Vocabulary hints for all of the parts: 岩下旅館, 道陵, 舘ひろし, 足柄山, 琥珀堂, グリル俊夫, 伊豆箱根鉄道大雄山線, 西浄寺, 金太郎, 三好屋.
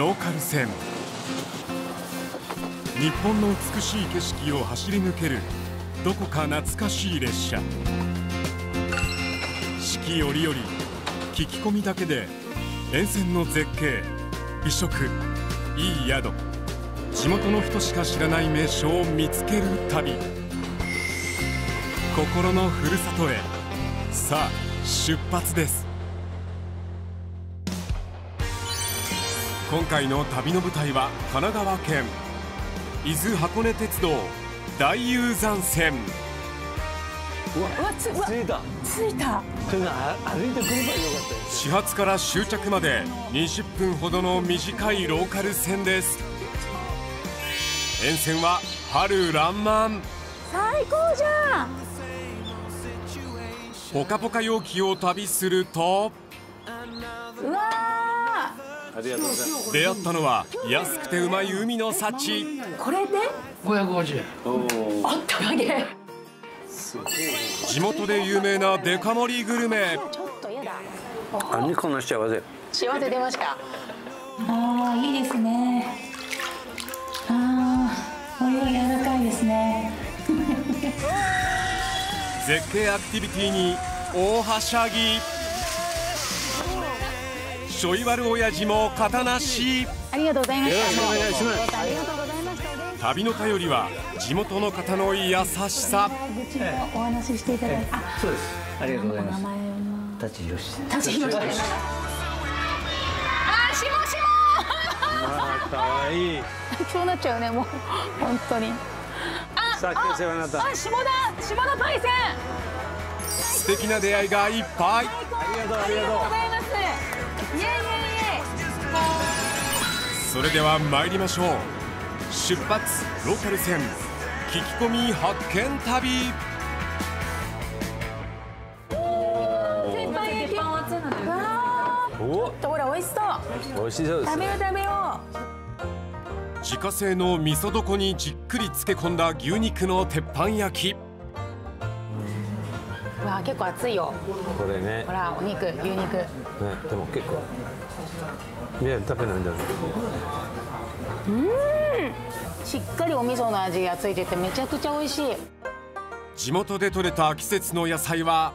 ローカル線。日本の美しい景色を走り抜けるどこか懐かしい列車。四季折々聞き込みだけで沿線の絶景、美食、いい宿、地元の人しか知らない名所を見つける旅。心のふるさとへ、さあ出発です。今回の旅の舞台は神奈川県伊豆箱根鉄道大雄山線。着いた。始発から終着まで20分ほどの短いローカル線です。沿線は春らんまん。最高じゃん。ポカポカ陽気を旅すると、うわ、出会ったのは安くてうまい海の幸。これで550円。あったかげ。地元で有名なデカ盛りグルメ。何この幸せ。幸せ出ました。ああ、いいですね。ああ、お湯が柔らかいですね。絶景アクティビティに大はしゃぎ。ちょい悪親父も肩なし。ありがとうございました。旅の頼りは地元の方の優しさ。お話ししていただいて。そうです。ありがとうございます。舘ひろし。舘ひろしです。あ、しもしも。可愛い。そうなっちゃうね、もう本当に。あ、さっきお世話になった。あ、下田パイセン。素敵な出会いがいっぱい。ありがとう。それでは参りましょう。出発ローカル線、聞き込み発見旅。ほら、美味しそう。美味しそうですね。食べよう。自家製の味噌床にじっくり漬け込んだ牛肉の鉄板焼き。わあ、結構熱いよ。これね。ほら、お肉、牛肉。ね、でも結構。いや、食べないんだよ。しっかりお味噌の味がついてて、めちゃくちゃ美味しい。地元で採れた季節の野菜は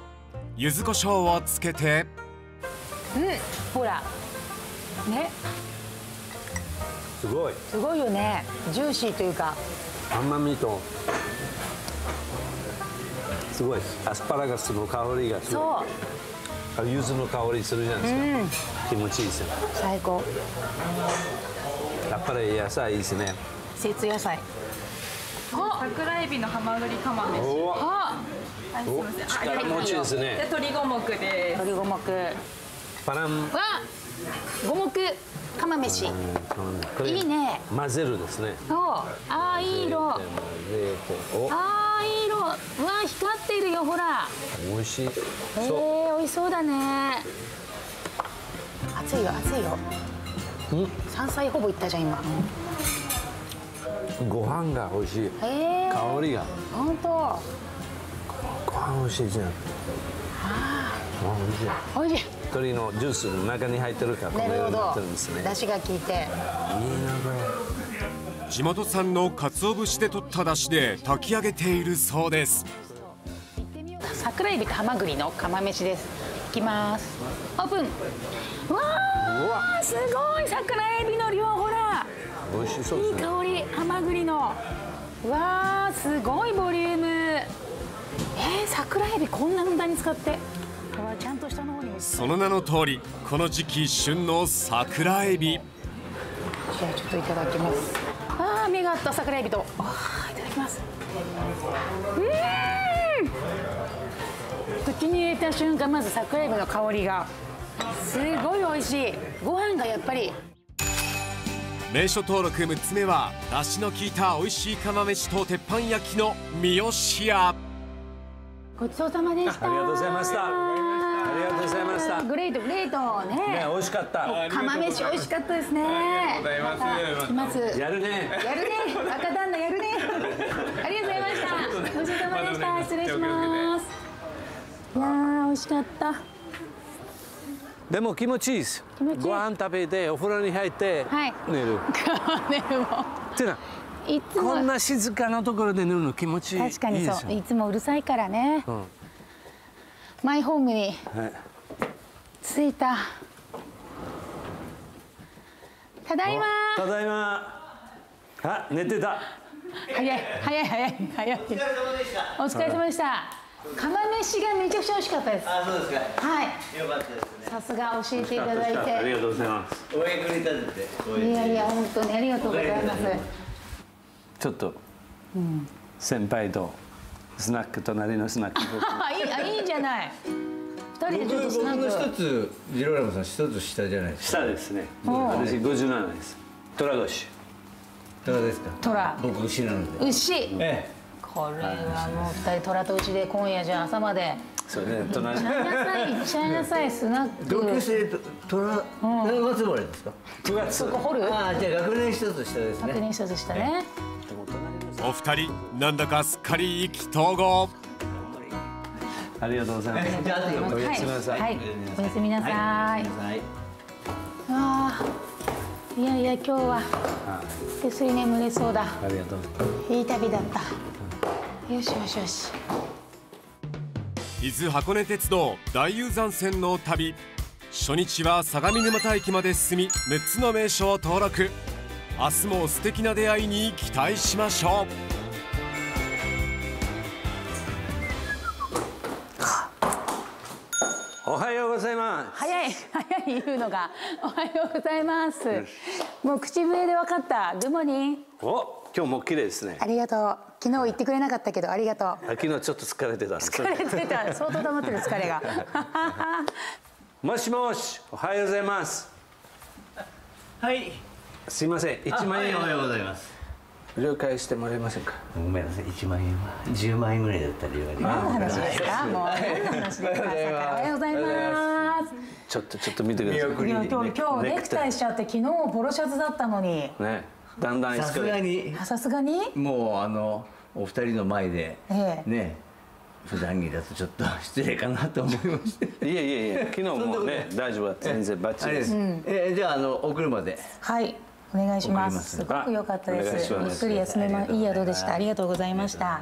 柚子胡椒をつけて。ほら。ね。すごいよね。ジューシーというか。甘みと。すごい。アスパラガスの香りがすごい。柚子の香りするじゃないですか。気持ちいいですよ。最高。やっぱり野菜いいですね。季節野菜。桜エビのハマグリ釜飯。力持ちですね。鶏五目です。鶏五目。パラン。五目釜飯。いいね。混ぜるですね。そう。ああ、いい色。ああ、いい色。うわ、光っているよ、ほら。美味しい。美味しそうだね。熱いよ。山菜ほぼいったじゃん今。ご飯が美味しい。香りが。本当。ご飯美味しいじゃん。美味しい。鶏のジュースの中に入ってるからこれを入ってるんですね。出汁が効いて。いいなこれ。地元産の鰹節で取った出汁で炊き上げているそうです。桜エビとハマグリの釜飯です。いきます。オープン。わあ、すごい。桜エビの量、ほら、美味しそうですね。いい香り、ハマグリの。わあ、すごいボリューム。桜エビこんな無駄に使って。ちゃんと下の方にも。その名の通り、この時期旬の桜エビ。じゃあちょっといただきます。ああ、目が合った桜エビと。ああ、いただきます。口に入れた瞬間、まず桜エビの香りが。すごい美味しい。ご飯がやっぱり。名所登録6つ目は、だしの効いた美味しい釜飯と鉄板焼きの三好屋。ごちそうさまでした。ありがとうございました。グレートグレートね。ね、美味しかった。釜飯美味しかったですね。ありがとうございます。やるね。赤旦那やるね。ありがとうございました。ごちそうさまでした。失礼します。いやー、美味しかった。でも気持ちいいです。ご飯食べてお風呂に入って寝る。ってな。こんな静かなところで寝るの気持ちいい。確かにそう。いつもうるさいからね。マイホームに着いた。ただいま。ただいま。あ、寝てた。早い。お疲れ様でした。お疲れ様でした。釜飯がめちゃくちゃ美味しかったです。あ、そうですか。はい。よかったですね。さすが教えていただいて。ありがとうございます。お役に立てて。いやいや、本当にありがとうございます。ちょっと。先輩と。スナック、隣のスナック。いいじゃない。二人でちょっとスナック。僕の一つ、ジローラムさん、一つ下じゃないですか。下ですね。私57です。虎年。虎ですか。虎。僕牛なので。牛。ええ。これはもう二人虎と牛で今夜じゃ朝まで。そうね。行っちゃいなさいスナック。同級生虎何月生まれですか。9月。そこ掘る。ああ、じゃあ学年一つ下ですね。学年一つ下ね。お二人なんだかすっかり意気投合。ありがとうございます。じゃあおやすみなさい。はい。おやすみなさい。ああ。いやいや今日は手すり眠れそうだ。ありがとう。いい旅だった。よし。伊豆箱根鉄道大遊山線の旅。初日は相模沼田駅まで進み、6つの名所を登録。明日も素敵な出会いに期待しましょう。おはようございます。早い言うのが。おはようございます。もう口笛で分かった。グモニ。お、今日も綺麗ですね。ありがとう。昨日言ってくれなかったけどありがとう。昨日ちょっと疲れてた。相当溜まってる疲れが。もしもし、おはようございます。はい。すいません。1万円おはようございます。了解してもらえませんか。ごめんなさい、1万円は10万円ぐらいだったら言われます。何の話ですか。もう何の話ですか。おはようございます。ちょっと見てください。今日ネクタイしちゃって昨日ポロシャツだったのに。ね、だんだんさすがにもうお二人の前でね普段着だとちょっと失礼かなと思いまして。いや昨日もね大丈夫だ全然バッチリです。じゃあお車で。はい。お願いします。すごく良かったです。ゆっくり休めます。いい宿でした。ありがとうございました。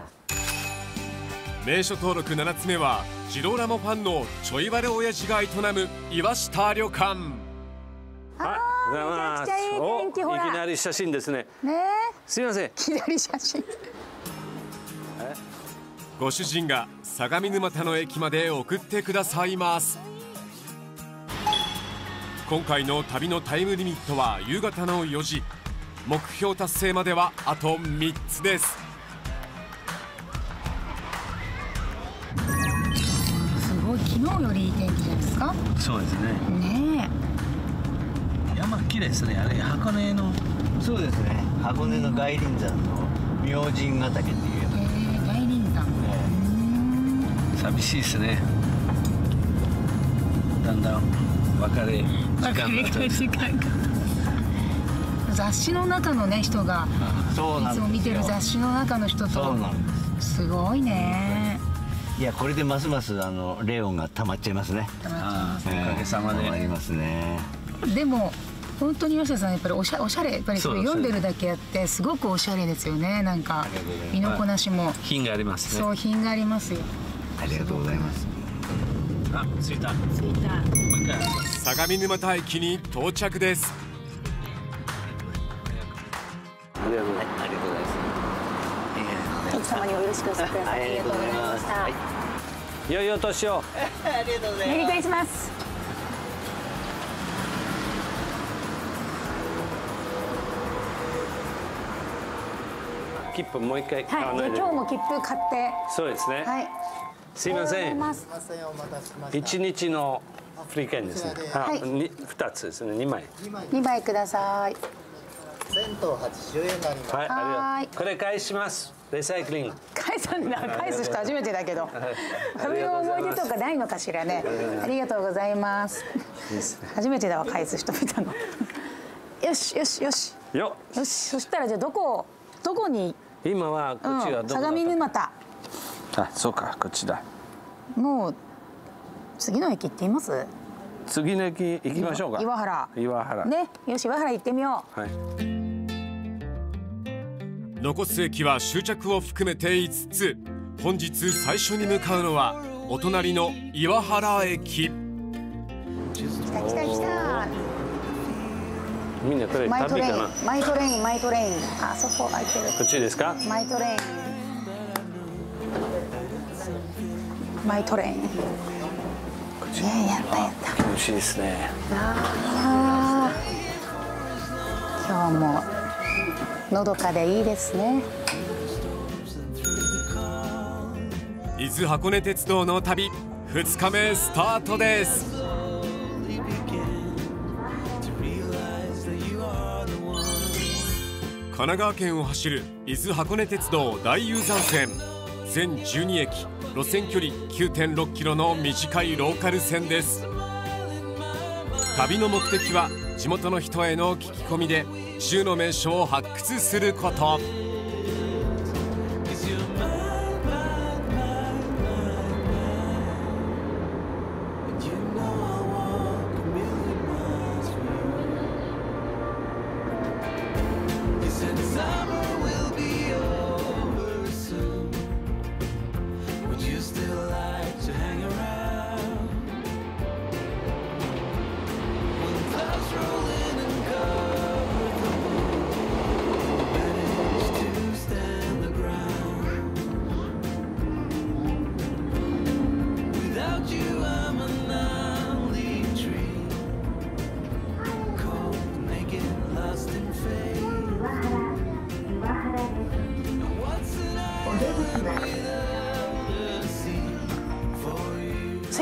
名所登録7つ目はジローラモファンのちょいバレ親父が営む岩下旅館。めちゃくちゃいい天気ほら。いきなり写真ですね。すみません。いきなり写真。ご主人が相模沼田の駅まで送ってくださいます。今回の旅のタイムリミットは夕方の4時。目標達成まではあと3つです。すごい、昨日よりいい天気じゃないですか。そうですね。ねえ。山綺麗ですね。あれ箱根の。そうですね。箱根の外輪山の明神ヶ岳っていう山。外輪山。寂しいですね。だんだん。別れる時間が雑誌の中のね人がいつも見てる雑誌の中の人とすごいね。いやこれでますますレオンが溜まっちゃいますね。おかげさまでありますね。でも本当に吉田さんやっぱりおしゃれやっぱり読んでるだけあってすごくおしゃれですよね。なんか身のこなしも品がありますね。そう品がありますよ。ありがとうございます。あ、着いた。相模沼田駅に到着です。ありがとうございます。徳様にもよろしくお伝えください。ありがとうございました。良いお年を。ありがとうございます。メリークリスマス。切符もう一回買わないで。今日も切符買って。そうですね。はい。すいません。一日の。フリー券ですね。はい、2つですね。2枚。2枚ください。1,080円になります。はい、これ返します。リサイクリング。返す人初めてだけど。そういう思い出とかないのかしらね。ありがとうございます。初めてだわ返す人見たの。よし。そしたらじゃあどこに？今はこっちは相模沼田。あ、そうかこっちだ。もう。次の駅って言います。次の駅行きましょうか。岩原。岩原。ね、よし、岩原行ってみよう。はい。残す駅は終着を含めて5つ。本日最初に向かうのはお隣の岩原駅。来た来た来た。みんなこれマイトレイン。マイトレイン、マイトレイン。あそこ開いてる。こっちですか？マイトレイン。マイトレイン。やったやった。美味しいですね。ああ、今日ものどかでいいですね。伊豆箱根鉄道の旅2日目スタートです。神奈川県を走る伊豆箱根鉄道大雄山線全12駅。路線距離 9.6 キロの短いローカル線です。旅の目的は地元の人への聞き込みで10の名所を発掘すること。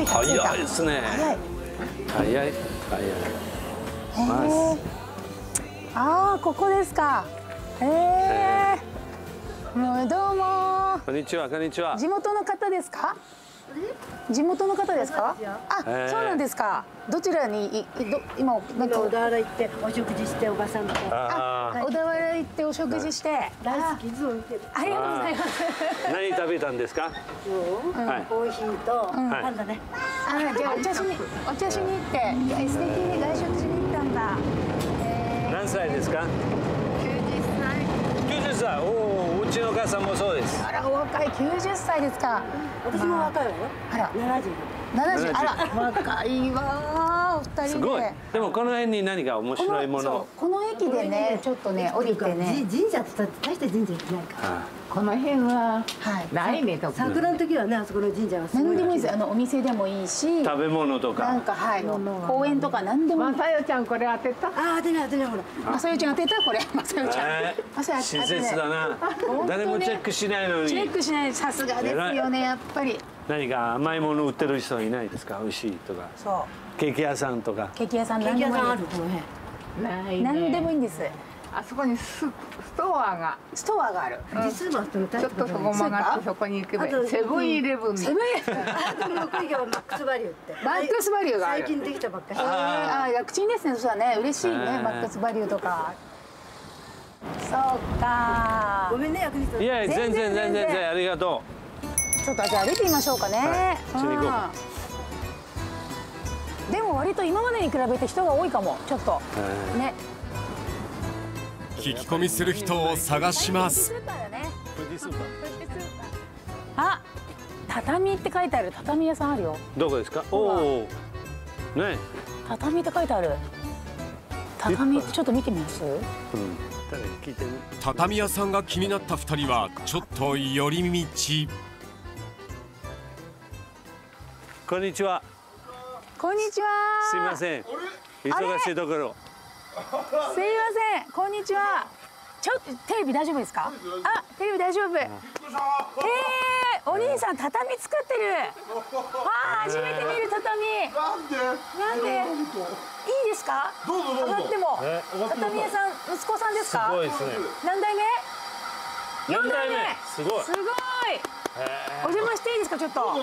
早いですね。早い。ああ、ここですか。もうどうも。こんにちは、こんにちは。地元の方ですか。地元の方ですか。あ、そうなんですか。どちらに、今、なんか小田原行って、お食事して、おばさんと。あ、小田原行って、お食事して。大好き、いつも見てる。ありがとうございます。何食べたんですか。コーヒーと、パンだね。あ、じゃ、お茶しに行って、素敵に外食しに行ったんだ。何歳ですか。90歳。お家のお母さんもそうです。あら、お若い、90歳ですか。私も若いわよ。あら、70。あら、若いわ、お二人で。すごい。でも、この辺に何か面白いもの。この駅でね、ちょっとね、降りてね。神社って、大して神社行ってないから。この辺は。ないね、と。桜の時はね、あそこの神社は。何でもいいです。お店でもいいし。食べ物とか。なんか、はい、公園とか、何でも。まさよちゃん、これ当てた。ああ、当てない、ほら。まさよちゃん、当てた、これ。まさよちゃん。親切だな。誰もチェックしないのに。チェックしない、さすがですよね、やっぱり。何か甘いもの売ってる人いないですか。美味しいとか。そう。ケーキ屋さんとか。ケーキ屋さん、何でもある。何でもいいんです。あそこにストアがある。実はちょっとそこ曲がってそこに行けばセブンイレブン。セブンイレブン。あと6位がマックスバリューって。マックスバリューが最近できたばっかり。ああ、楽ちんですね。そうだね、嬉しいね、マックスバリューとか。そうか。ごめんね、役に立たない。いやいや、全然ありがとう。ちょっとじゃあ歩いてみましょうかね。でも割と今までに比べて人が多いかも。ちょっとね。聞き込みする人を探します。あ、畳って書いてある畳屋さんあるよ。どこですか。おお。ね。畳って書いてある。畳ってちょっと見てみます。うん。畳屋さんが気になった2人はちょっと寄り道。こんにちは。こんにちは。すいません。忙しいところ。すいません。こんにちは。ちょっとテレビ大丈夫ですか。あ、テレビ大丈夫。お兄さん畳作ってる。あ、初めて見る畳。なんで。いいですか。どうぞ。でも畳屋さん息子さんですか。すごいですね。何代目。4代目。すごい。お邪魔していいですか。ちょっと行っ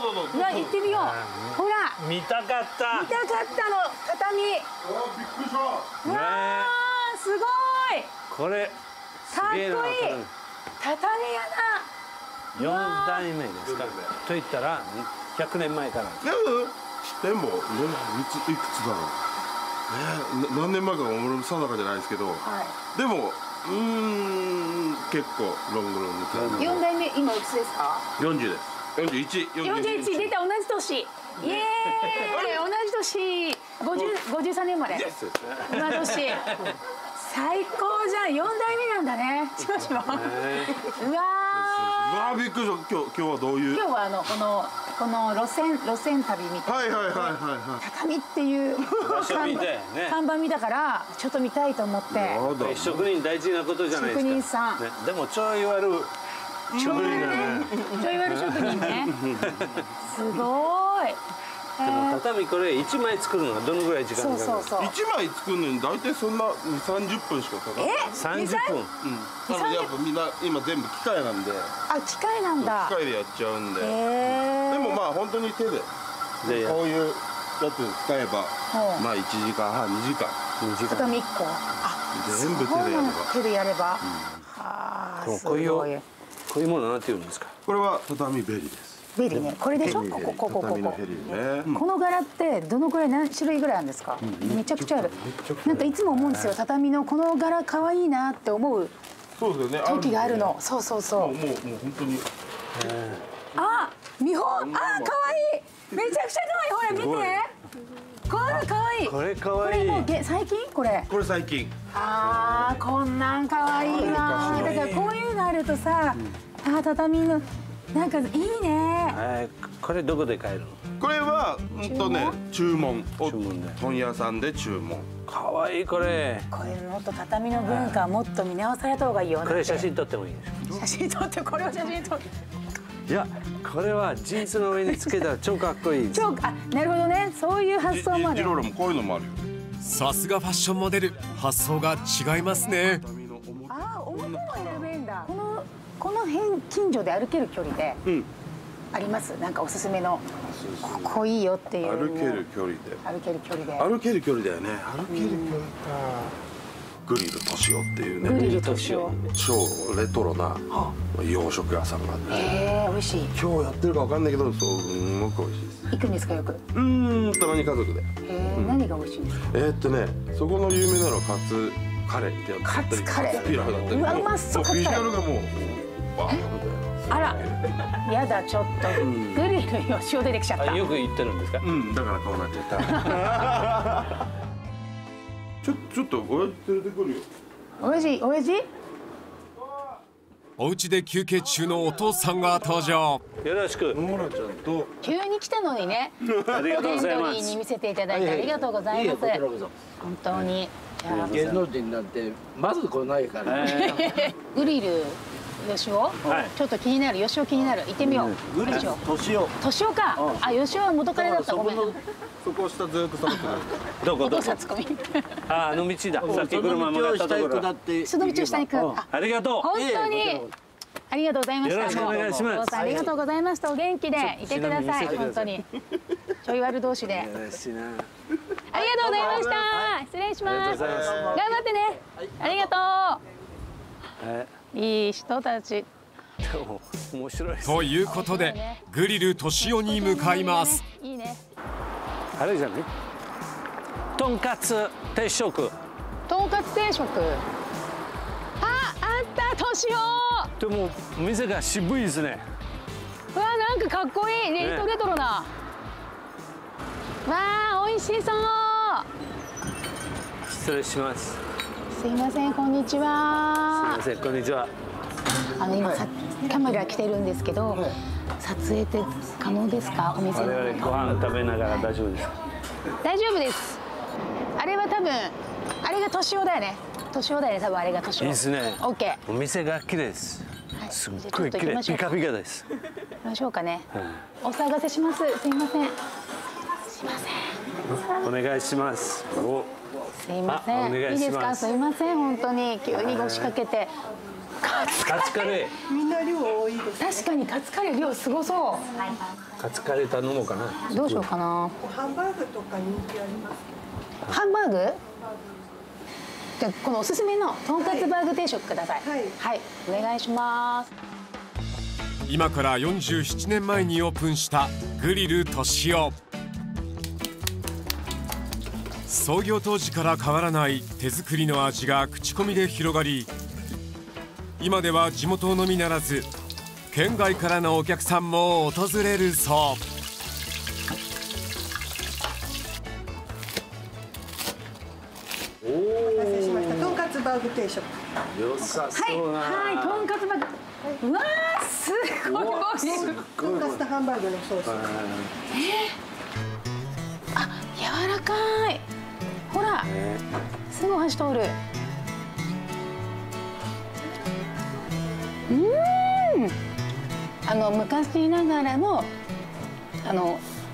てみよう。ほら、見たかったの畳。びっくりした。わあ、すごい。これかっこいい畳屋だ。4代目ですかと言ったら100年前から。でも、いくつだろう、何年前か俺も定かじゃないですけど、でも、結構ロングロング。4代目、今いくつですか？40です。41出た、同じ年。イエーイ、同じ年。53年生まれ。同年。最高じゃん、4代目なんだね。しましま。うわー。びっくりした。今日はどういう。今日はこの路線旅みたいな。高見っていう看板見たからちょっと見たいと思って。職人大事なことじゃないですか。職人さん。でもちょい悪い職人だね。ちょい悪い職人ね。すごい。でも畳これ1枚作るのはどのぐらい時間かかる？1枚作るのに大体そんな2、30分しかかかんない。30分。やっぱみんな今全部機械なんで。あ、機械なんだ。機械でやっちゃうんで。でもまあ本当に手でこういうやつ使えばまあ1時間半、2時間。畳1個。全部手でやれば。手でやれば。ああ、すごい。こういうものなんていうんですか？これは畳ベリーです。ベリーね、これでしょ、この柄ってどのくらい何種類ぐらいあるんですか？めちゃくちゃある。なんかいつも思うんですよ、畳のこの柄可愛いなって思う時があるの。そうそうそう。もう本当に。あ、見本、あ、可愛い。めちゃくちゃ可愛い。ほら見て。これ可愛い。これ可愛い。これもう最近これ。これ最近。ああ、こんなん可愛いな。だからこういうのあるとさ、あ、畳の。なんかいいね。これどこで買えるの？これは注文を問屋さんで注文。可愛いこれ。これもっと畳の文化もっと見直された方がいいよね。これ写真撮ってもいいですか？写真撮ってこれを写真撮って。いやこれはジーンズの上につけたら超かっこいい。超あ、なるほどね、そういう発想もある。ジロールもこういうのもあるよ。さすがファッションモデル、発想が違いますね。あ、表も選べんだ。この辺近所で歩ける距離であります。なんかおすすめのここいいよっていう。歩ける距離で。歩ける距離で。歩ける距離だよね。歩ける距離か。グリル敏夫っていうね。グリル敏夫。超レトロな洋食屋さんがあって。美味しい。今日やってるかわかんないけど、すごく美味しいです。行くんですかよく？たまに家族で。何が美味しいんですか？そこの有名なのはカツカレー。ピラフだったり。うわうまそうカツカレー。あら、やだちょっとグリルよ塩出てきちゃった。よく言ってるんですか？うん、だからこうなっちゃった。ちょっとおやじ連れてくるよ。おやじ？お家で休憩中のお父さんが登場。よろしく。モラちゃんと急に来たのにね。ありがとうございます。に見せていただいてありがとうございます。本当に。芸能人なんてまず来ないからね。グリル。吉尾、ちょっと気になる、吉尾気になる、行ってみよう。吉尾、年男か、あ、吉尾は元彼だった、ごめん。そこ下ずっと下がって。どこどこ。あの道だ。さっき車もらったところ。その道を下に下った。ありがとう。本当に。ありがとうございました。よろしくお願いします。ありがとうございました。お元気でいてください。本当に。ちょい悪同士で。ありがとうございました。失礼します。頑張ってね。ありがとう。いい人たち。ということで、グリル敏夫に向かいます。あれじゃない？とんかつ定食。とんかつ定食。あ、あった敏夫。でも店が渋いですね。わあ、なんかかっこいいね、レトロな。わあ、美味しそう。失礼します。すいません、こんにちは。すいません、こんにちは。今、カメラ来てるんですけど、撮影って可能ですか、お店の。我々ご飯食べながら大丈夫ですか。大丈夫です。あれは多分、あれが敏夫だよね。敏夫だよね、多分あれが敏夫。いいですね。オッケー。お店が綺麗です。すっごい綺麗、ピカピカです。行きましょうかね。お騒がせします。すいません。すいません。お願いします。すいません。いいですか。すいません、本当に急に押しかけて。カツカレー。みんな量多いです。確かにカツカレー量すごそう。カツカレー頼もうかな。どうしようかな。ハンバーグとか人気あります。ハンバーグ？じゃこのおすすめのとんかつバーグ定食ください。はい、お願いします。今から47年前にオープンしたグリル敏夫。創業当時から変わらない手作りの味が口コミで広がり、今では地元のみならず県外からのお客さんも訪れるそう。お待たせしました。とんかつバーグ定食。良さそうな。はい、はい、とんかつバーグ。うわー、すごい。とんかつとハンバーグのソース。あ、柔らかい。ほら、すぐ箸通る。昔ながらの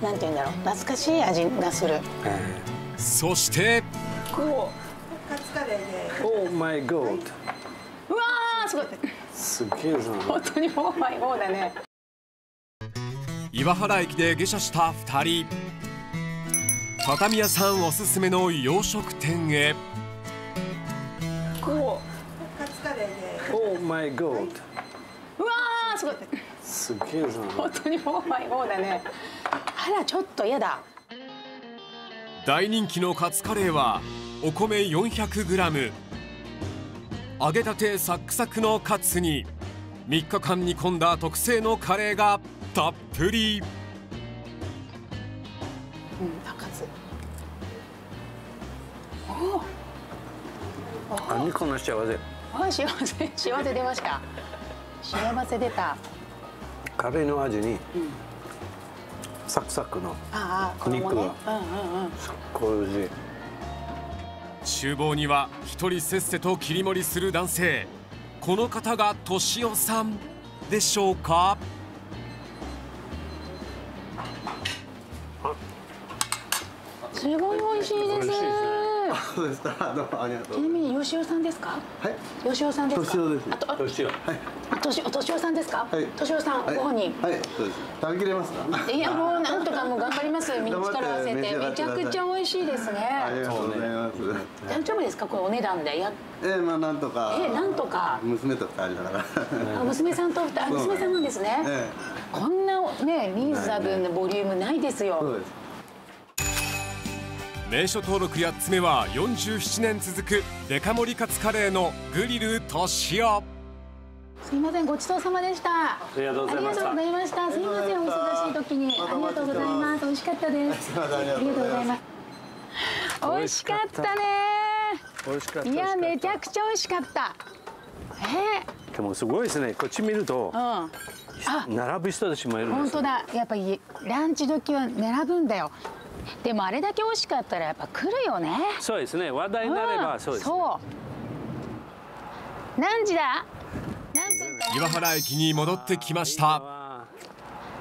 なんて言うんだろう、懐かしい味がする。そして。こうカツカレーで。オーマイゴー。うわあ、すごい。すげえぞ。本当にオーマイゴーだね。岩原駅で下車した2人。畳屋さんおすすめの洋食店へ。こうカツカレーで。オーマイゴー。うわあ、すごい。すげえぞ。本当にオーマイゴーだね。あら、ちょっと嫌だ。大人気のカツカレーはお米 400g、 揚げたてサックサクのカツに3日間煮込んだ特製のカレーがたっぷり。あ、カツ。おお。何この幸せ。あ、幸せ出ました。幸せ出た。カレーの味に。サクサクの肉がすっごい美味しい。厨房には一人せっせと切り盛りする男性。この方が俊夫さんでしょうか。すごい美味しいです。そうですか。どうもありがとう。ちなみに俊夫さんですか。はい。俊夫さんですか。俊夫です。あと俊夫。はい。俊夫さんですか。俊夫さん、ご本人。はい、そうです。食べきれますか。いや、もうなんとかもう頑張ります。身に力を合わせて、めちゃくちゃ美味しいですね。ありがとうございます。大丈夫ですか、これお値段で。まあ、なんとか。なんとか。娘と2人だから。娘さんと2人、娘さんなんですね。こんなね、リーズナブルなボリュームないですよ。そうです。名所登録8つ目は47年続くデカ盛りカツカレーのグリル俊夫。すいません、ごちそうさまでした。ありがとうございました。すいません、お忙しい時に、ありがとうございます。美味しかったです。ありがとうございます。美味しかったね。いや、めちゃくちゃ美味しかった。でも、すごいですね。こっち見ると。並ぶ人たちもいるんです。本当だ、やっぱりランチ時は並ぶんだよ。でも、あれだけ美味しかったら、やっぱ来るよね。そうですね、話題になれば、そうです。そう。何時だ。岩原駅に戻ってきました。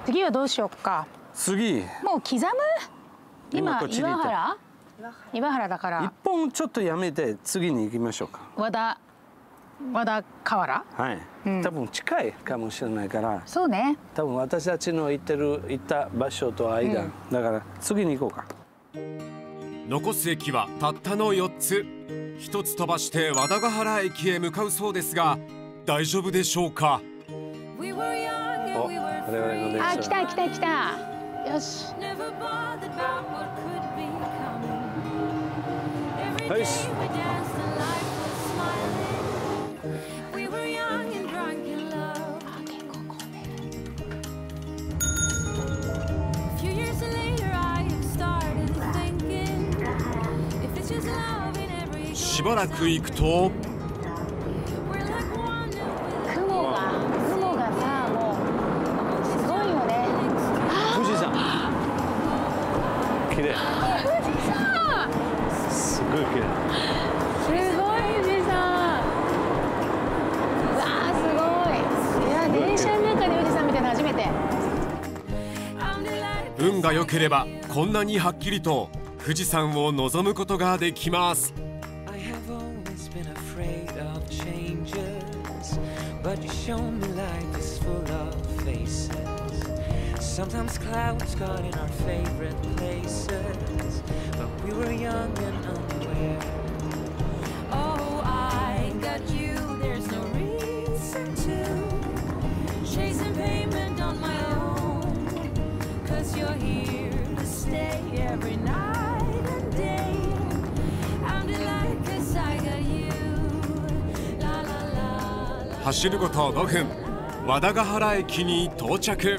次はどうしようか。次。もう刻む。今岩原だから。一本ちょっとやめて、次に行きましょうか。和田河原。はい。多分近いかもしれないから。そうね。多分私たちの行った場所と間、だから次に行こうか。残す駅はたったの4つ。1つ飛ばして和田ヶ原駅へ向かうそうですが。大丈夫でしょうか。あ、来た。よし。はい。あ、結構混んでる。しばらく行くと。運が良ければこんなにはっきりと富士山を望むことができます。You're here to stay every night and day. 走ること5分、和田ヶ原駅に到着。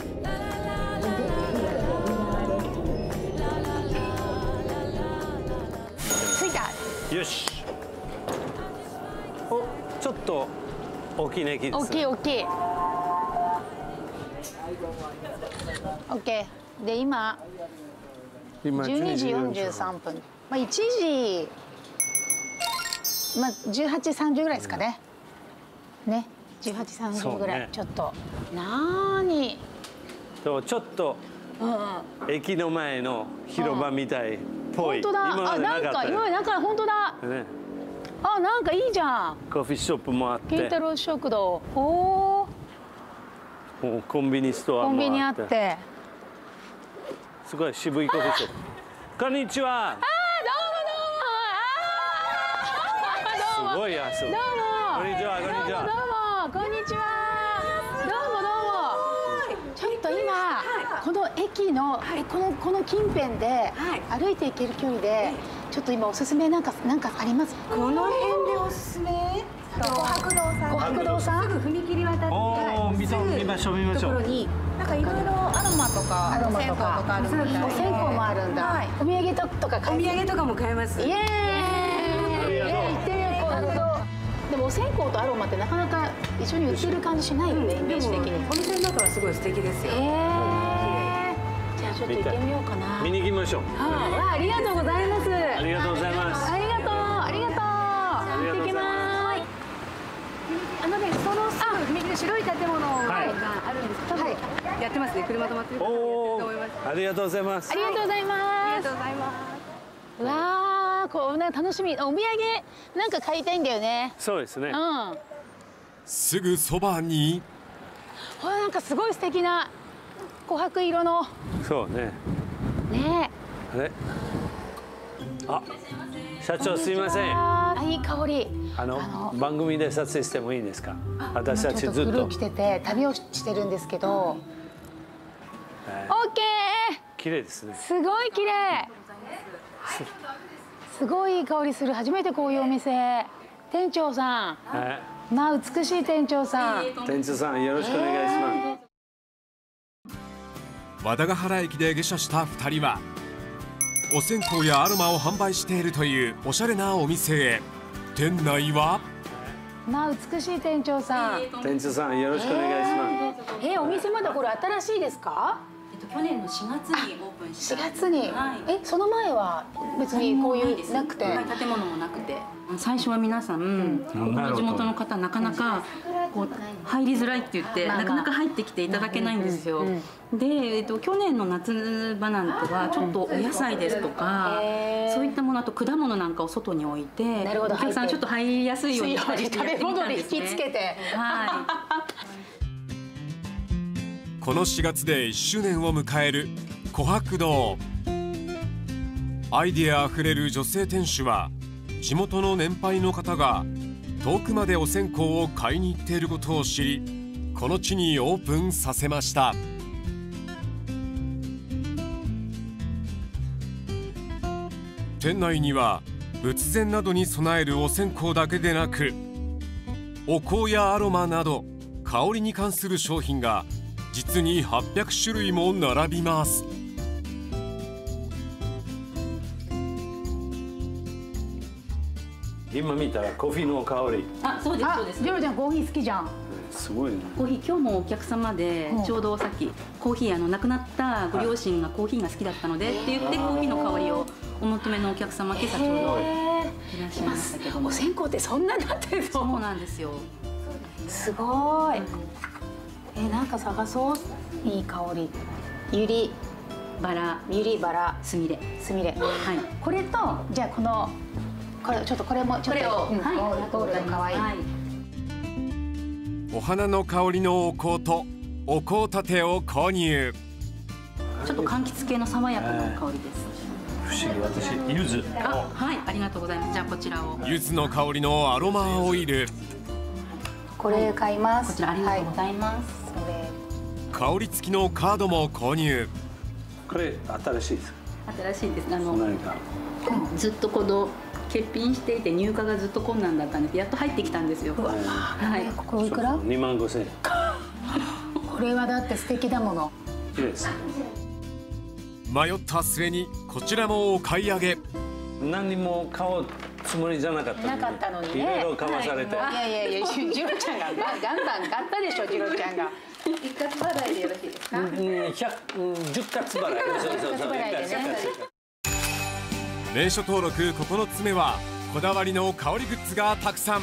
着いた。よし。お、ちょっと大きい駅です。大きい大きい。オッケー。で今12時43分、まあ1時、まあ18:30ぐらいですかね。ね、18:30ぐらい、ね、ちょっとなーにとちょっと、うん、駅の前の広場みたいっぽい。本当だ。あ、なんか今までだから本当だ。ね、あ、なんかいいじゃん。コーヒーショップもあって。金太郎食堂。おお。コンビニストアもあって。コンビニあって。すごい渋いコーヒーショップ。こんにちは。ああ、どうもどうも。ああ、どうも。すごいやつ。どうも。こんにちは、こんにちは。どうも、こんにちは。どうもどうも。ちょっと今この駅のこの近辺で歩いていける距離で。ちょっと今おすすめなんかあります？この辺でおすすめ？琥珀堂さん。すぐ踏切渡って、すぐ見ましょう見ましょう。ところになんかいろいろアロマとかお線香とかあるみたいな。お線香もあるんだ。お土産とか買えます。お土産とかも買えます。イエーイ。行ってみよう。でもお線香とアロマってなかなか一緒に売ってる感じしないよね、イメージ的に。お店の中はすごい素敵ですよ。ちょっと行ってみようかな。見に行きましょう。ありがとうございます。ありがとうございます。ありがとう、ありがとう。行ってきます。そのすぐ踏切の白い建物があるんですけど、やってますね。車止まってると思います。ありがとうございます。ありがとうございます。わあ、こうなんか楽しみ。お土産なんか買いたいんだよね。そうですね。うん。すぐそばに。ほらなんかすごい素敵な。琥珀色の。そうね。ねえ。あれ。あ、社長すみません。あ、いい香り。番組で撮影してもいいですか。私たちずっと。着てて、旅をしてるんですけど。オッケー。綺麗ですね。すごい綺麗。すごいいい香りする。初めてこういうお店。店長さん。な、美しい店長さん。店長さん、よろしくお願いします。和田ヶ原駅で下車した2人はお線香やアロマを販売しているというおしゃれなお店へ。店内はな、美しい店長さん。店長さん、よろしくお願いします。お店まだこれ新しいですか？去年の4月にオープンした。4月に、その前は別にこういうなくて、建物もなくて、最初は皆さんこの地元の方なかなかこう入りづらいって言ってなかなか入ってきていただけないんですよ。で、去年の夏場なんかはちょっとお野菜ですとかそういったもの、あと果物なんかを外に置いてお客さんちょっと入りやすいように食べ物に引きつけて。この4月で1周年を迎える琥珀堂。アイディアあふれる女性店主は地元の年配の方が遠くまでお線香を買いに行っていることを知り、この地にオープンさせました。店内には仏前などに備えるお線香だけでなく、お香やアロマなど香りに関する商品が実に800種類も並びます。今見たらコーヒーの香り。あ、そうですそうです。りょうちゃんコーヒー好きじゃん。すごいね。コーヒー今日もお客様でちょうどさっきコーヒー亡くなったご両親がコーヒーが好きだったのでって言ってコーヒーの香りをお求めのお客様今朝ちょうどいらっしゃいましたけども。お線香ってそんななってるの？そうなんですよ。すごい。なんか探そう。いい香り。ユリバラ、スミレ。はい。これとじゃあこれちょっとこれもちょっとゴールド可愛い。お花の香りのお香とお香立てを購入。ちょっと柑橘系の爽やかな香りです。不思議、私柚子。あ、はい、ありがとうございます。じゃあこちらを。柚子の香りのアロマオイル。これ買います。こちらありがとうございます。香り付きのカードも購入。これ新しいです。新しいです。ずっとこの欠品していて入荷がずっと困難だったんですけど、やっと入ってきたんですよ。はい。ここいくら？25,000円。これはだって素敵だもの。綺麗です。迷った末にこちらもお買い上げ。何も買うつもりじゃなかったのにね。いろいろかまされて。いやいやいや、ジロちゃんがガンガン買ったでしょ、ジロちゃんが。一括払いでよろしいですか？10括払い。名所登録9つ目はこだわりの香りグッズがたくさん。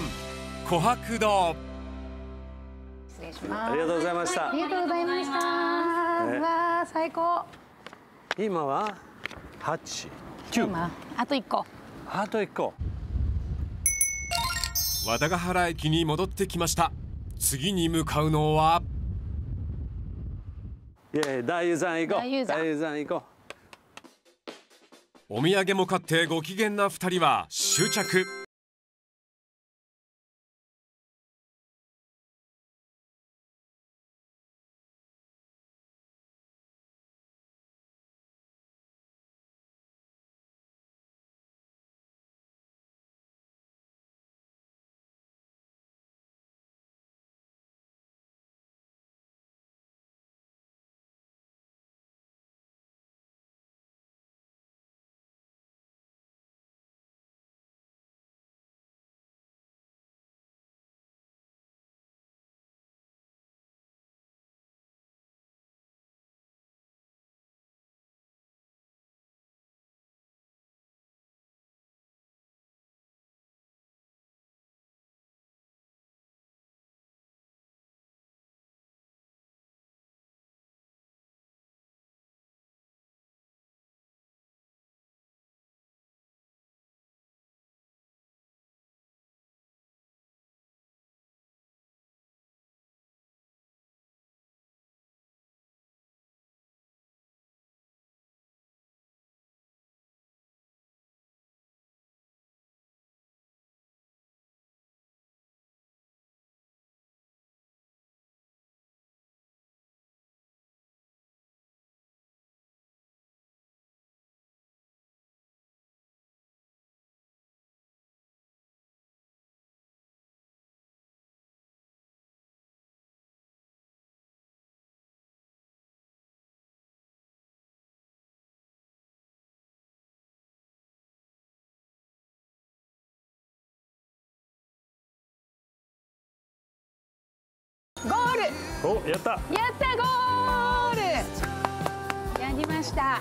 琥珀堂。失礼します。ありがとうございました。ありがとうございました。わあ、最高。今は8、9。あと1個。あと1個。和田ヶ原駅に戻ってきました。次に向かうのは。大湯山行こう。大湯山行こう。お土産も買ってご機嫌な二人は終着。ゴール。お、やった。やったゴール。やりました。あ、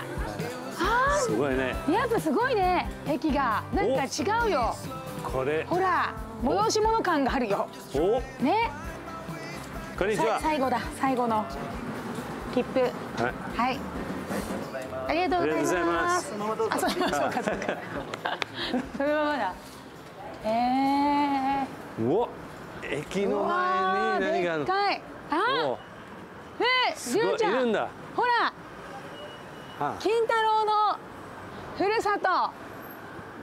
すごいね。やっぱすごいね。駅がなんか違うよ。これ。ほら、催し物感があるよ。お。ね。こんにちは。最後だ。最後の切符。はい。ありがとうございます。そのままどうぞ。あ、そうかそうか。そのままだ。うわ。駅の前に何があるの？あ、ジロちゃん、いるんだ。ほら、金太郎のふるさと、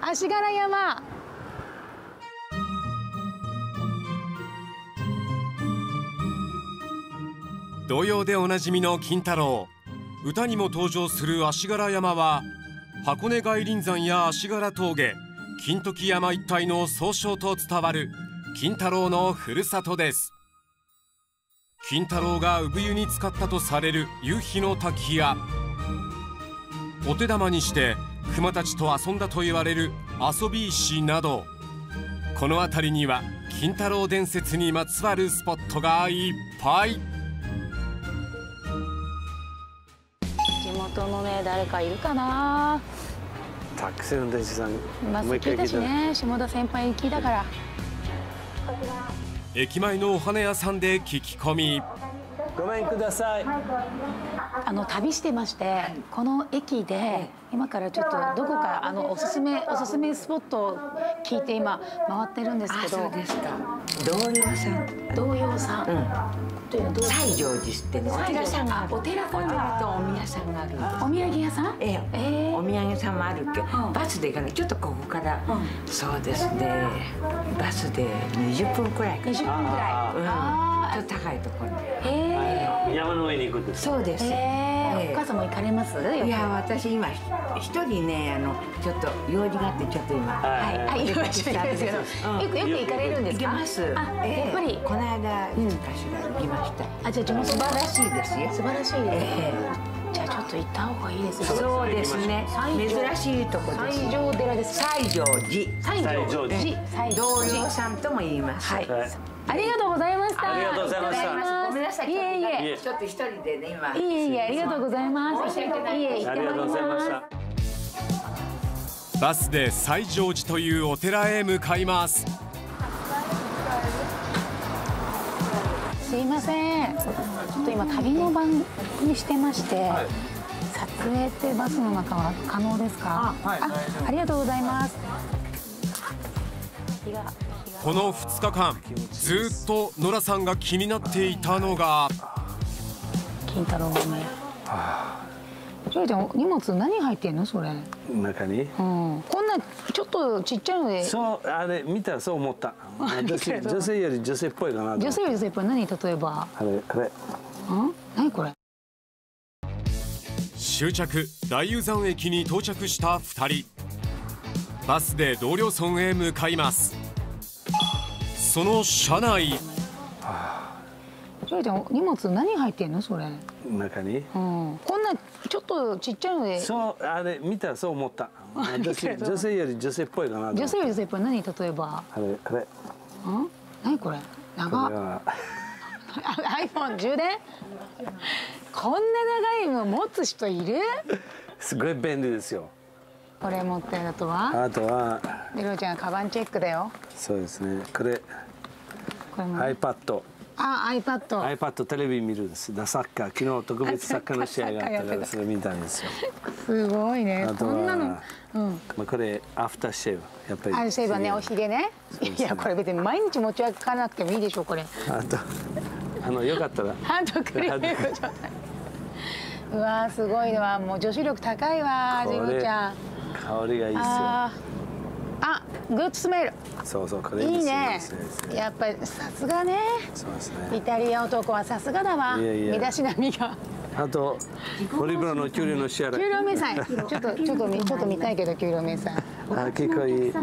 足柄山。童謡でおなじみの金太郎、歌にも登場する足柄山は、箱根外輪山や足柄峠、金時山一帯の総称と伝わる金太郎のふるさとです。金太郎が産湯に使ったとされる夕日の滝や、お手玉にして熊たちと遊んだと言われる遊び石など、この辺りには金太郎伝説にまつわるスポットがいっぱい。地元のね、誰かいるかな。タクシーの電車さん、もう一回聞いたしね、下田先輩に聞いたから。駅前のお花屋さんで聞き込み。ごめんください。旅してまして、この駅で今からちょっとどこかおすすめスポットを聞いて今回ってるんですけど。そうですか。童謡さん。童謡さん。というのは西条寺ってね。お寺さんがある。お寺とお土産さんがある。お土産屋さん？ええ。お土産さんもあるけど、バスで行かない。ちょっとここからそうですね。バスで20分くらいかな。20分くらい。ちょっと高いところ。山の上に行くんです。そうです。お母様行かれます？いや、私今一人ね、ちょっと用事があって、ちょっと今はいよく行かれるんですか？行きます。あ、やっぱりこの間一か所行きました。あ、じゃあ地元素晴らしいですよ。素晴らしいです。じゃあちょっと行った方がいいですね。そうですね。珍しいとこです。西条寺です。西条寺。西条寺。道場さんとも言います。はい。ありがとうございました。ありがとうございました。ごめんなさい。いえいえ。ちょっと一人でね今。いえいえ、ありがとうございます。申し訳ないです。ありがとうございました。バスで西条寺というお寺へ向かいます。すいません。ちょっと今旅の番にしてまして、はい、撮影ってバスの中は可能ですか？はい、ありがとうございます。この2日間、ずっとノラさんが気になっていたのが。金太郎がね。ジョイちゃん、荷物何入ってんの、それ。中に。うん、こんな、ちょっとちっちゃいので。そう、あれ、見たらそう思った。女性より女性っぽいかな。女性より女性っぽい、何、例えば。あれ。うん、何これ。終着、大湯山駅に到着した2人。バスで同僚村へ向かいます。その車内。ジョイちゃん、荷物何入ってんの、それ。中に。うん、こんなちょっとちっちゃいので。そう、あれ見たらそう思った。女性より女性っぽいかな。女性より女性っぽい、何、例えば。あれ。うん、何これ。長っ。iPhone 充電。こんな長いの持つ人いる？すごい便利ですよ。これ持ってるとは。あとは。りょうちゃん、カバンチェックだよ。そうですね。これも。iPad。あ、iPad テレビ見るんです。サッカー、昨日特別サッカーの試合があったからそれ見たんですよ。すごいね。こんなの。まあこれアフターシェーブ、やっぱり。アフターシェーブはね、おひげね。いやこれ別に毎日持ち歩かなくてもいいでしょこれ。あとよかったら。ハンドクリームちょっと。うわー、すごいわ。もう女子力高いわ、ジムちゃん。香りがいいですよ。あ、グッドスメール。そう、これいいね。やっぱりさすがね。そうですね。イタリア男はさすがだわ。身だしなみが。あとホリブラの給料の支払い。給料明細。ちょっと見たいけど給料明細。あ、結構いい。あと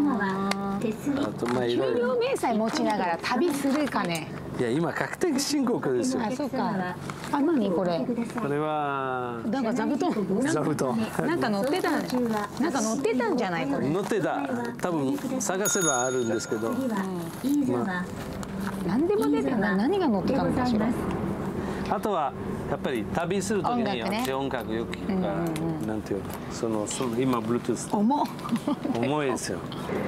まあいろいろ。給料明細持ちながら旅するかね。いや今確定申告ですよ。あ、そうか。あ、何これ。これはなんか座布団。なんか乗ってたんじゃないこれ。乗ってた。多分探せばあるんですけど。何でも出てない。何が乗ってたのかしら。あとはやっぱり旅する時に音楽よく聴くから、なんていうの、その今 Bluetooth 重いですよ。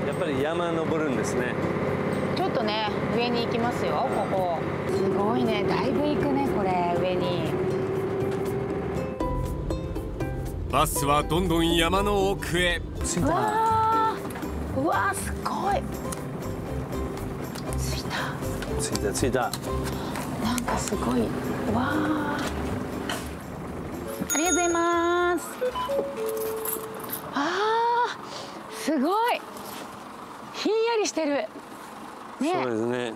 やっぱり山登るんですね。ちょっとね、上に行きますよ。ここすごいね。だいぶ行くねこれ。上にバスはどんどん山の奥へ。うわー、すごい。着いた。なんかすごい。わー、ありがとうございます。あー、すごいひんやりしてるね。そうですね。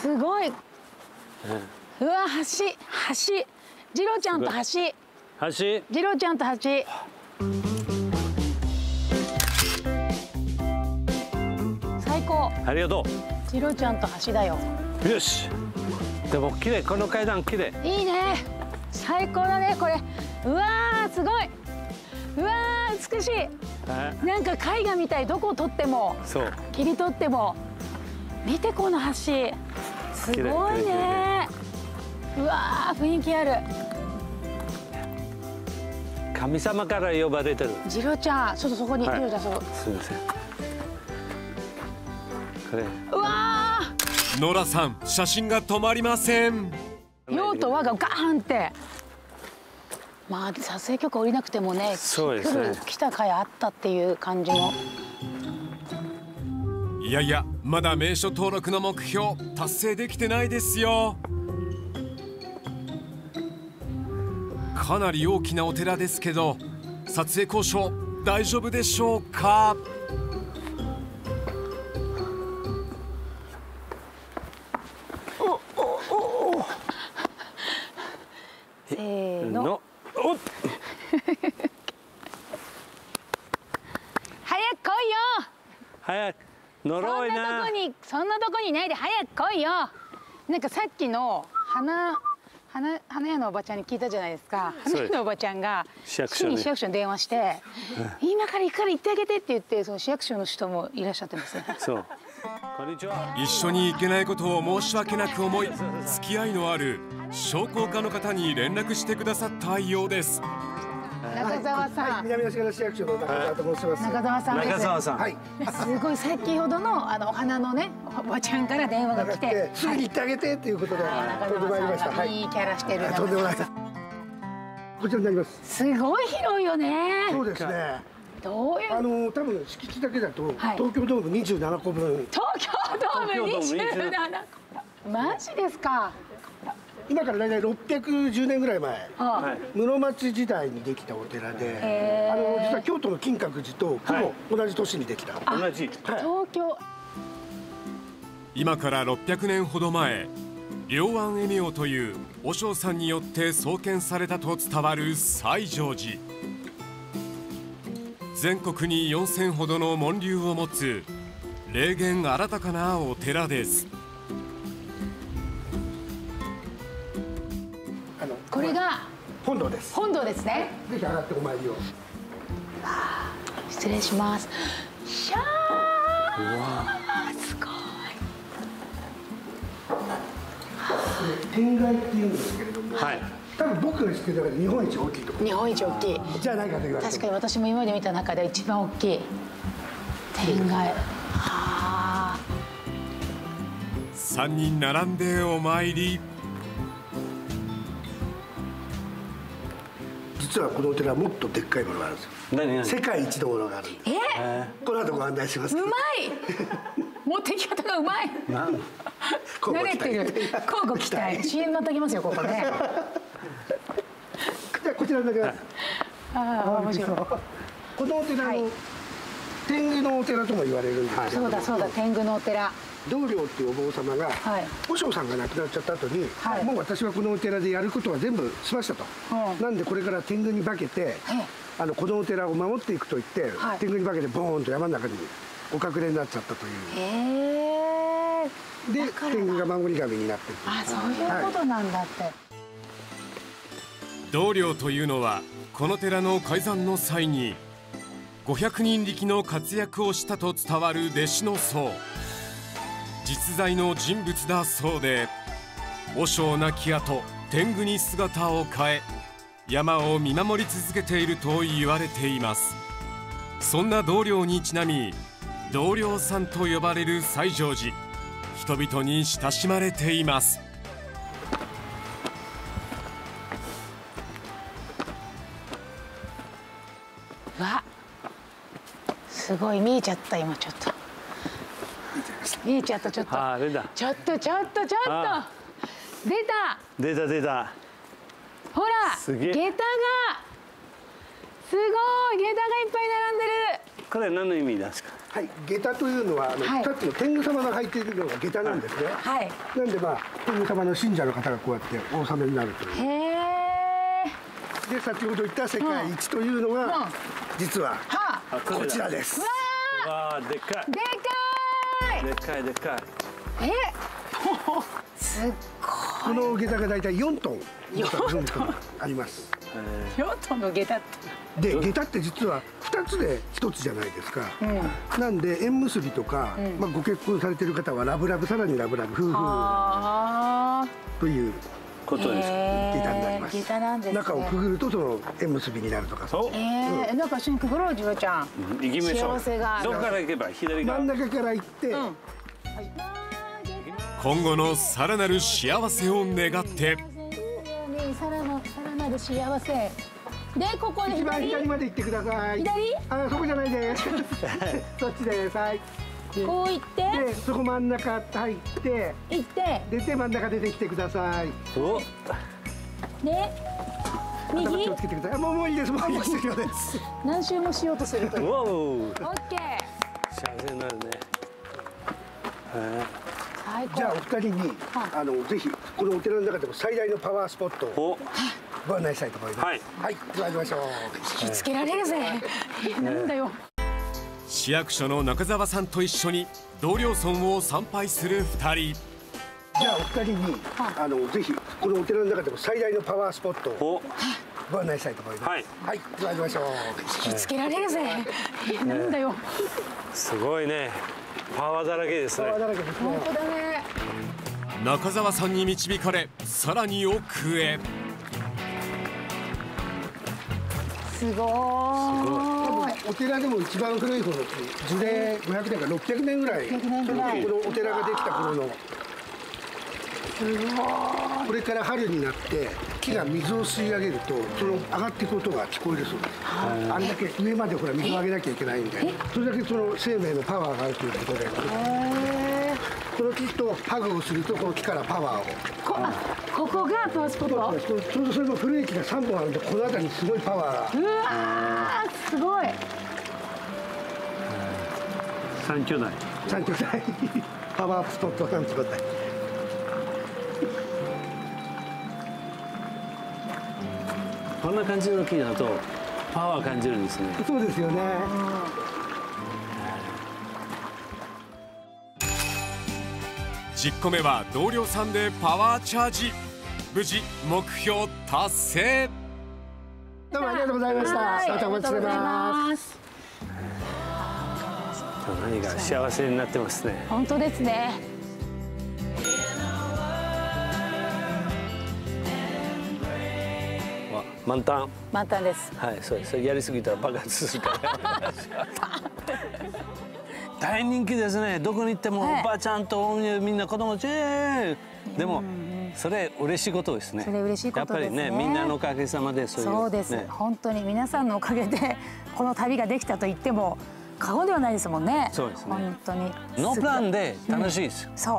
すごい。うわ、橋。次郎ちゃんと橋。次郎ちゃんと橋。最高。ありがとう。次郎ちゃんと橋だよ。よし。でも綺麗、この階段綺麗。いいね。最高だねこれ。うわー、すごい。うわー、美しい。なんか絵画みたい。どこを撮っても。そう。切り取っても。見てこの橋、すごいね。うわー、雰囲気ある。神様から呼ばれてる。ジロちゃん、ちょっとそこに。ジロちゃん、そこ。すみません。これ。うわー。ノラさん、写真が止まりません。用と和がガーンって。まあ撮影許可降りなくてもね。そうですね。来た回あったっていう感じの。いやいや、まだ名所登録の目標達成できてないですよ。かなり大きなお寺ですけど、撮影交渉大丈夫でしょうか？おっ呪いな。そんなとこにないで早く来いよ。なんかさっきの花屋のおばちゃんに聞いたじゃないですか。花屋のおばちゃんが市に市役所に電話して「今から行くから行ってあげて」って言って、その市役所の人もいらっしゃってますね。そう一緒に行けないことを申し訳なく思い、付き合いのある商工課の方に連絡してくださったようです。中澤さん、南足柄市役所の中澤と申します。中澤さんです。中澤さん、はい、すごい先ほどのお花のねおばちゃんから電話が来て、すぐに行ってあげてっていうことで飛んでまいりました。いいキャラしてる。とんでもない。こちらになります。すごい広いよね。そうですね。どういう多分敷地だけだと東京ドーム27個分。東京ドーム27個。マジですか。今から大体610年ぐらい前、室町時代にできたお寺で、実は京都の金閣寺とほぼ同じ年にできた。同じ。東京。今から600年ほど前、龍安恵明という和尚さんによって創建されたと伝わる西浄寺。全国に4000ほどの門流を持つ霊源新たかなお寺です。これが本堂です。本堂ですね。ぜひ上がってお参りを。失礼します。シャー。すごい。天外って言うんですけれども、多分僕が知ってる中で日本一大きいところ。日本一大きい。じゃないかと言われて。確かに私も今まで見た中で一番大きい。天外。三人並んでお参り。実はこのお寺はもっとでっかいものがあるんですよ。何？世界一のものがあるんです。この後ご案内します。うまい。持ってき方がうまい。慣れてる。交互期待。CM またきますよここね。じゃあこちらだけです。ああ面白い。このお寺の天狗のお寺とも言われるんですけど。そうだそうだ、天狗のお寺。道陵っていうお坊様が和尚さんが亡くなっちゃった後に、もう私はこのお寺でやることは全部しましたと、なんでこれから天狗に化けてこのお寺を守っていくと言って、天狗に化けてボーンと山の中にお隠れになっちゃったという。で天狗が守り神になっていく。あ、そういうことなんだって。道陵というのはこの寺の開山の際に500人力の活躍をしたと伝わる弟子の僧。実在の人物だそうで、和尚亡き後天狗に姿を変え山を見守り続けていると言われています。そんな道陵にちなみ、道陵さんと呼ばれる西浄寺、人々に親しまれています。わ、すごい見えちゃった。今ちょっと見えちゃった。ちょっと出た。ほら、すげえ。下駄がすごい、下駄がいっぱい並んでる。これは何の意味ですか。はい、下駄というのはさっきの天狗様が入っているのが下駄なんですね。はい。なんで天狗様の信者の方がこうやってお納めになるという。へえ。で先ほど言った世界一というのが実はこちらです。わあ、でっかい。でっかい。すっごい。この下駄がだいたい4トン。4トンあります。4トンの下駄って。で、下駄って実は2つで1つじゃないですか。なんで縁結びとか、ご結婚されてる方はラブラブ、さらにラブラブ夫婦ということです。下駄になります。下駄なんですね。中をくぐるとその縁結びになるとか。そう。なんか一緒にくぐろう、じわちゃん。行きましょう。幸せが。どこから行けば左側。真ん中から行って。今後のさらなる幸せを願って。さらなる幸せ。でここに一番左まで行ってください。左？あ、そこじゃないです。そっちです。はい。こう行って、でそこ真ん中入って、出て真ん中出てきてください。お。で、右。気をつけてください。もういいです。もういいですよね。何周もしようとすると。わお。オッケー。幸せになるね。はい。じゃあお二人にぜひこのお寺の中でも最大のパワースポットをご案内したいと思います。はい。はい。行きましょう。引きつけられるぜ。なんだよ。市役所の中澤さんと一緒に同陵村を参拝する2人。じゃあお二人に、ぜひこのお寺の中でも最大のパワースポットをご案内したいと思います。はい、はい、参りましょう。引きつけられるぜ。なんだよ。すごいね。パワーだらけですね。パワーだらけですね。本当だね。中澤さんに導かれ、さらに奥へ。すごい。お寺でも一番古い方の樹齢500年か600年ぐらい、このお寺ができた頃の。これから春になって木が水を吸い上げると、その上がっていく音が聞こえるそうです。あれだけ上までほら水をあげなきゃいけないんで、それだけその生命のパワーがあるということで、この木とハグをするとこの木からパワーを。ここがパワースポット。ちょうどそれも古い木が3本あるんで、この辺りにすごいパワーが。うわー、すごい。三兄弟。三兄弟。パワースポット三兄弟。こんな感じの木だとパワー感じるんですね。そうですよね。10個目は同僚さんでパワーチャージ。無事目標達成。どうもありがとうございました。またお待ちしております。何が幸せになってますね。本当ですね。満タン。満タンです。はい、そうです。やりすぎたら爆発するから。大人気ですね。どこに行ってもおばちゃんとみんな子供ちでもそれ嬉しいことですね。それ嬉しいことですね。やっぱりね、みんなのおかげさまでそうですね。本当に皆さんのおかげでこの旅ができたと言っても過言ではないですもんね。そうですね。本当にノープランで楽しいです。そう。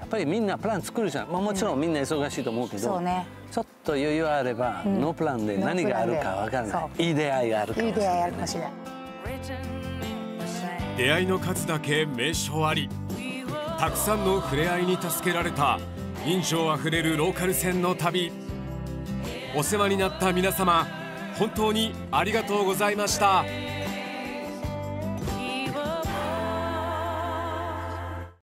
やっぱりみんなプラン作るじゃん。まあもちろんみんな忙しいと思うけど。そうね。ちょっと余裕あればノープランで何があるかわからない。いい出会いがあるかもしれない。いい出会いあるかもしれない。出会いの数だけ名所あり、たくさんの触れ合いに助けられた人情あふれるローカル線の旅。お世話になった皆様、本当にありがとうございました。